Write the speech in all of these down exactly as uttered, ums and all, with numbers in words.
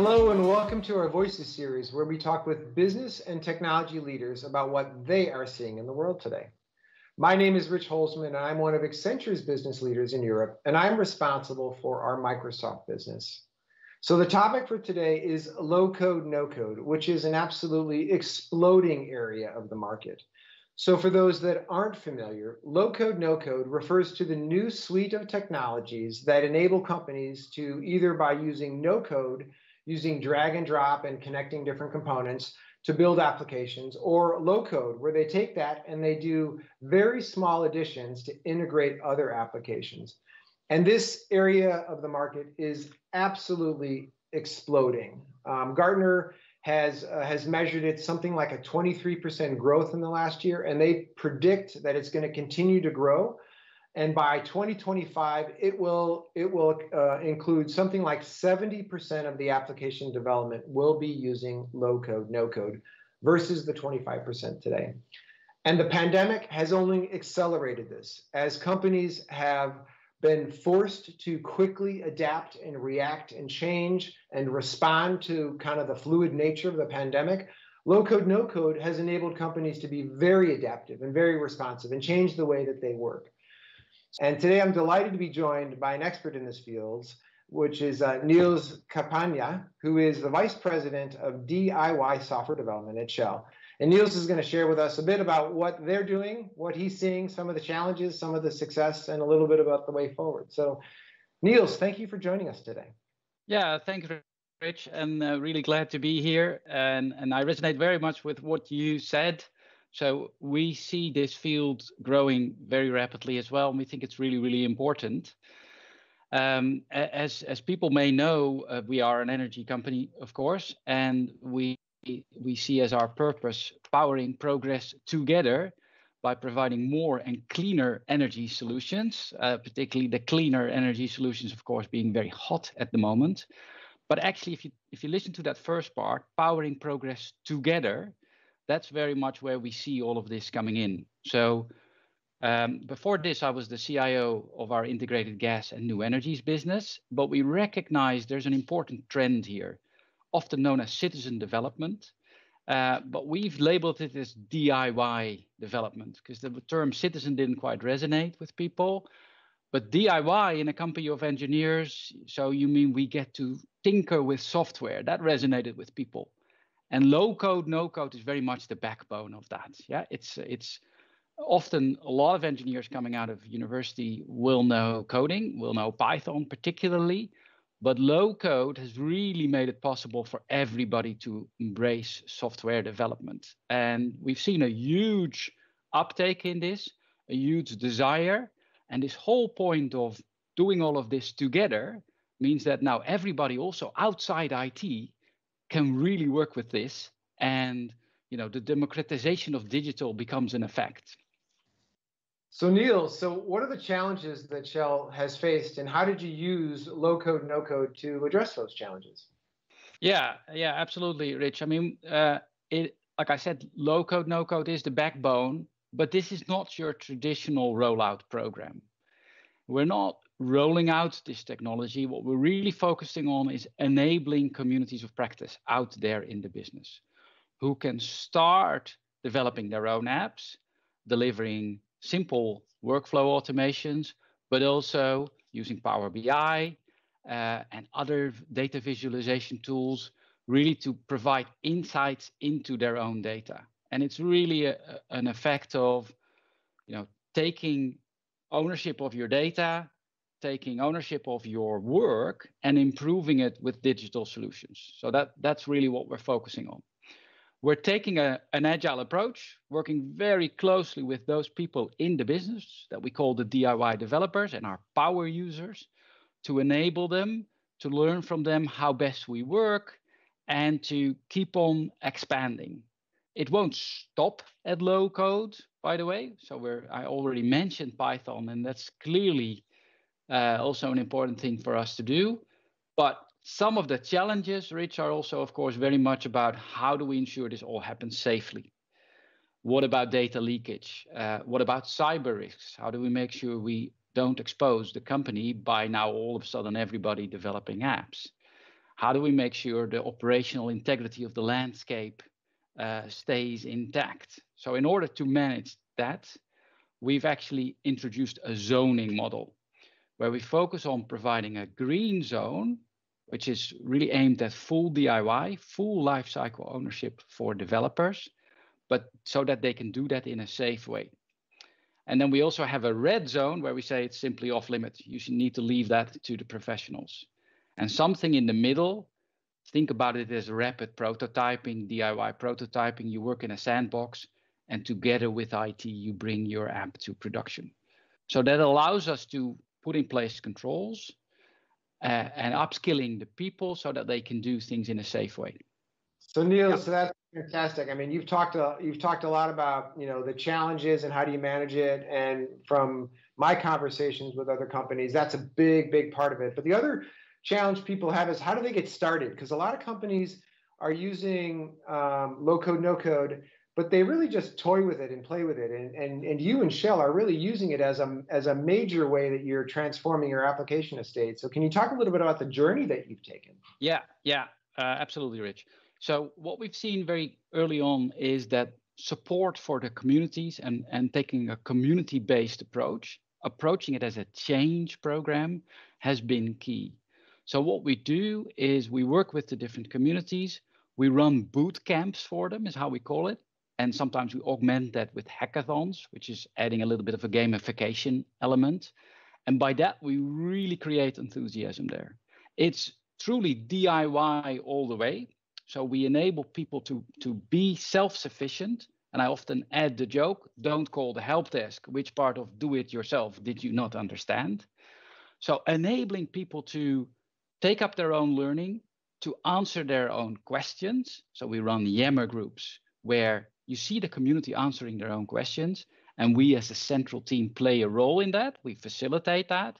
Hello and welcome to our Voices series, where we talk with business and technology leaders about what they are seeing in the world today. My name is Rich Holsman, and I'm one of Accenture's business leaders in Europe, and I'm responsible for our Microsoft business. So the topic for today is low-code, no-code, which is an absolutely exploding area of the market. So for those that aren't familiar, low-code, no-code refers to the new suite of technologies that enable companies to, either by using no-code, using drag and drop and connecting different components to build applications, or low code, where they take that and they do very small additions to integrate other applications. And this area of the market is absolutely exploding. Um, Gartner has, uh, has measured it something like a twenty-three percent growth in the last year, and they predict that it's going to continue to grow. And by twenty twenty-five, it will, it will uh, include something like seventy percent of the application development will be using low-code, no-code versus the twenty-five percent today. And the pandemic has only accelerated this, as companies have been forced to quickly adapt and react and change and respond to kind of the fluid nature of the pandemic. Low-code, no-code has enabled companies to be very adaptive and very responsive and change the way that they work. And today I'm delighted to be joined by an expert in this field, which is uh, Niels Kappeyne, who is the Vice President of D I Y Software Development at Shell. And Niels is going to share with us a bit about what they're doing, what he's seeing, some of the challenges, some of the success, and a little bit about the way forward. So Niels, thank you for joining us today. Yeah, thank you, Rich. I'm uh, really glad to be here. And, and I resonate very much with what you said. So we see this field growing very rapidly as well, and we think it's really, really important. Um, as, as people may know, uh, we are an energy company, of course, and we, we see as our purpose powering progress together by providing more and cleaner energy solutions, uh, particularly the cleaner energy solutions, of course, being very hot at the moment. But actually, if you, if you listen to that first part, powering progress together, that's very much where we see all of this coming in. So um, before this, I was the C I O of our integrated gas and new energies business, but we recognize there's an important trend here, often known as citizen development, uh, but we've labeled it as D I Y development because the term citizen didn't quite resonate with people, but D I Y in a company of engineers, so you mean we get to tinker with software, that resonated with people. And low-code, no-code is very much the backbone of that. Yeah, it's it's often a lot of engineers coming out of university will know coding, will know Python particularly, but low-code has really made it possible for everybody to embrace software development. And we've seen a huge uptake in this, a huge desire, and this whole point of doing all of this together means that now everybody also outside I T can really work with this, and you know the democratization of digital becomes an effect. So Niels, so what are the challenges that Shell has faced, and how did you use low-code, no-code to address those challenges? Yeah, yeah, absolutely, Rich. I mean, uh, it, like I said, low-code, no-code is the backbone, but this is not your traditional rollout program. We're not rolling out this technology. What we're really focusing on is enabling communities of practice out there in the business who can start developing their own apps, delivering simple workflow automations, but also using Power B I uh, and other data visualization tools really to provide insights into their own data. And it's really a, an effect of, you know, taking ownership of your data, taking ownership of your work, and improving it with digital solutions. So that, that's really what we're focusing on. We're taking a, an agile approach, working very closely with those people in the business that we call the D I Y developers and our power users to enable them, to learn from them how best we work, and to keep on expanding. It won't stop at low code, by the way. So we're, I already mentioned Python, and that's clearly uh, also an important thing for us to do. But some of the challenges, Rich, are also, of course, very much about how do we ensure this all happens safely? What about data leakage? Uh, what about cyber risks? How do we make sure we don't expose the company by now all of a sudden everybody developing apps? how do we make sure the operational integrity of the landscape uh, stays intact? So in order to manage that, we've actually introduced a zoning model where we focus on providing a green zone, which is really aimed at full D I Y, full lifecycle ownership for developers, but so that they can do that in a safe way. And then we also have a red zone where we say it's simply off limits. You should need to leave that to the professionals. And something in the middle, think about it as rapid prototyping, D I Y prototyping. You work in a sandbox, and together with I T, you bring your app to production. So that allows us to put in place controls uh, and upskilling the people so that they can do things in a safe way. So Niels, so that's fantastic. I mean, you've talked a, you've talked a lot about, you know, the challenges and how do you manage it. And from my conversations with other companies, that's a big, big part of it. But the other challenge people have is how do they get started? Because a lot of companies are using um, low code, no code, but they really just toy with it and play with it. And, and, and you and Shell are really using it as a, as a major way that you're transforming your application estate. So can you talk a little bit about the journey that you've taken? Yeah, yeah, uh, absolutely, Rich. So what we've seen very early on is that support for the communities and, and taking a community-based approach, approaching it as a change program, has been key. So what we do is we work with the different communities. We run boot camps for them, is how we call it. And sometimes we augment that with hackathons, which is adding a little bit of a gamification element. And by that, we really create enthusiasm there. It's truly D I Y all the way. So we enable people to, to be self-sufficient. And I often add the joke, don't call the help desk. Which part of do it yourself did you not understand? So enabling people to take up their own learning, to answer their own questions. So we run Yammer groups where you see the community answering their own questions. And we as a central team play a role in that. We facilitate that,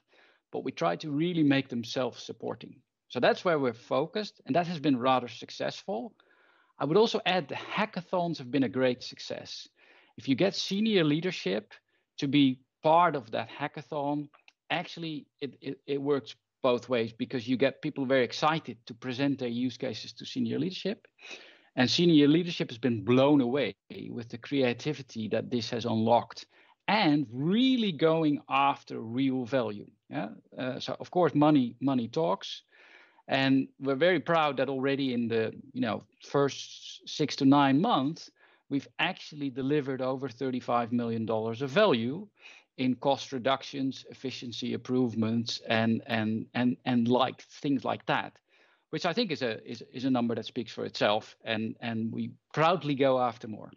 but we try to really make them self-supporting. So that's where we're focused, and that has been rather successful. I would also add the hackathons have been a great success. If you get senior leadership to be part of that hackathon, actually it, it, it works both ways because you get people very excited to present their use cases to senior leadership. And senior leadership has been blown away with the creativity that this has unlocked and really going after real value. Yeah? Uh, so of course, money, money talks. And we're very proud that already in the you know first six to nine months, we've actually delivered over thirty-five million dollars of value in cost reductions, efficiency improvements, and and and and like things like that, which I think is a is, is a number that speaks for itself, and and we proudly go after more.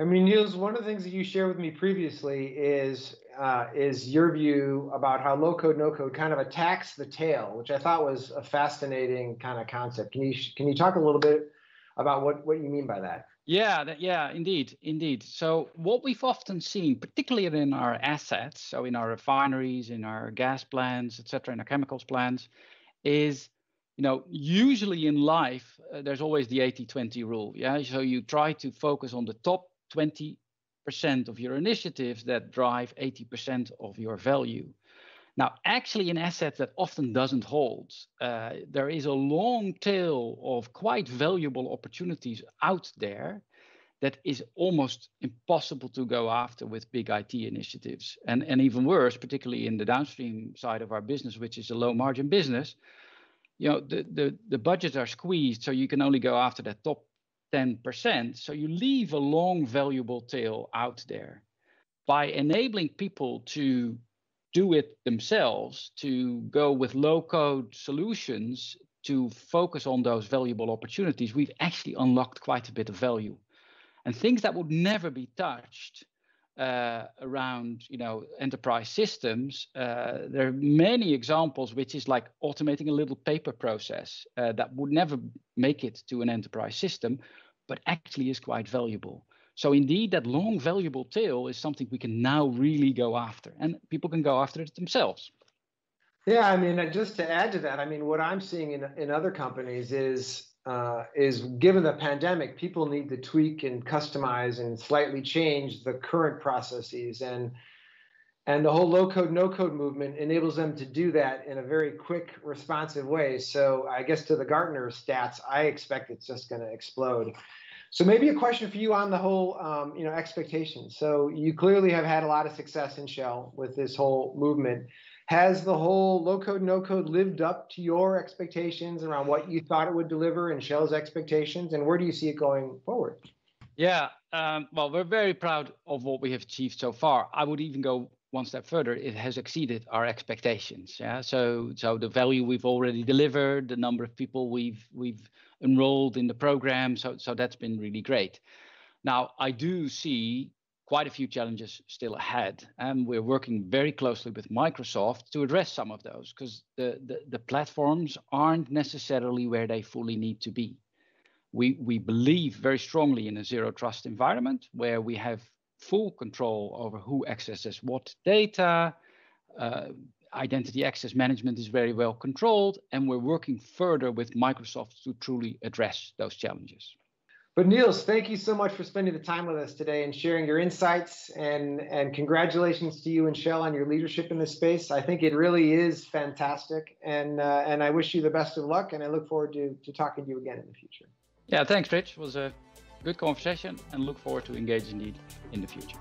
I mean, Niels, one of the things that you shared with me previously is uh, is your view about how low-code, no-code kind of attacks the tail, which I thought was a fascinating kind of concept. Can you can you talk a little bit about what, what you mean by that? Yeah, that, yeah, indeed, indeed. So what we've often seen, particularly in our assets, so in our refineries, in our gas plants, et cetera, in our chemicals plants, is you know, usually in life, uh, there's always the eighty twenty rule. Yeah, so you try to focus on the top twenty percent of your initiatives that drive eighty percent of your value. Now, actually in assets that often doesn't hold. Uh, there is a long tail of quite valuable opportunities out there that is almost impossible to go after with big I T initiatives. And, and even worse, particularly in the downstream side of our business, which is a low margin business, you know, the, the, the budgets are squeezed, so you can only go after that top ten percent, so you leave a long, valuable tail out there. By enabling people to do it themselves, to go with low-code solutions, to focus on those valuable opportunities, we've actually unlocked quite a bit of value. And things that would never be touched uh, around you know, enterprise systems, uh, there are many examples, which is like automating a little paper process uh, that would never make it to an enterprise system, but actually is quite valuable. So indeed, that long valuable tail is something we can now really go after, and people can go after it themselves. Yeah, I mean, just to add to that, I mean, what I'm seeing in, in other companies is, uh, is given the pandemic, people need to tweak and customize and slightly change the current processes. And And the whole low-code, no-code movement enables them to do that in a very quick, responsive way. So I guess to the Gartner stats, I expect it's just going to explode. So maybe a question for you on the whole, um, you know, expectations. So you clearly have had a lot of success in Shell with this whole movement. Has the whole low-code, no-code lived up to your expectations around what you thought it would deliver and Shell's expectations? And where do you see it going forward? Yeah, um, well, we're very proud of what we have achieved so far. I would even go one step further, it has exceeded our expectations. Yeah, so so the value we've already delivered, the number of people we've we've enrolled in the program, so so that's been really great. Now I do see quite a few challenges still ahead, and we're working very closely with Microsoft to address some of those, because the, the the platforms aren't necessarily where they fully need to be. We we believe very strongly in a zero trust environment where we have full control over who accesses what data, uh, identity access management is very well controlled, and we're working further with Microsoft to truly address those challenges. But Niels, thank you so much for spending the time with us today and sharing your insights, and, and congratulations to you and Shell on your leadership in this space. I think it really is fantastic, and, uh, and I wish you the best of luck, and I look forward to, to talking to you again in the future. Yeah, thanks, Rich. It was a good conversation, and look forward to engaging in the future.